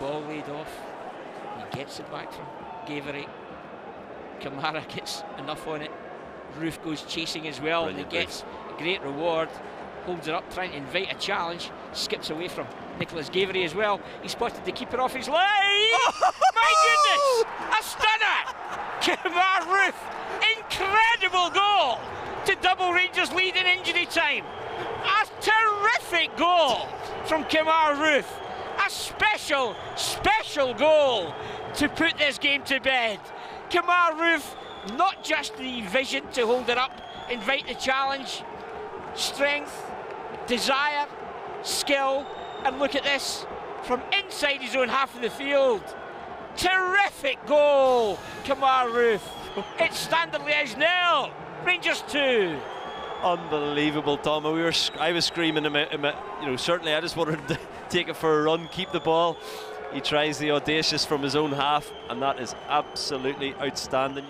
ball laid off. He gets it back from Gavory. Kamara gets enough on it. Roofe goes chasing as well. Brilliant, and he gets a great reward. Holds it up, trying to invite a challenge. Skips away from Nicolas Gavory as well. He spotted the keeper off his line. Oh! My goodness! A stunner! Kemar Roofe! Incredible goal to double Rangers' lead in injury time. A terrific goal from Kemar Roofe. A special, special goal to put this game to bed. Kemar Roofe, not just the vision to hold it up, invite the challenge, strength, desire, skill, and look at this, from inside his own half of the field. Terrific goal, Kemar Roofe. It's Standard Liege 0, Rangers 2. Unbelievable, Tom. I was screaming, you know, certainly I just wanted to take it for a run, keep the ball. He tries the audacious from his own half, and that is absolutely outstanding.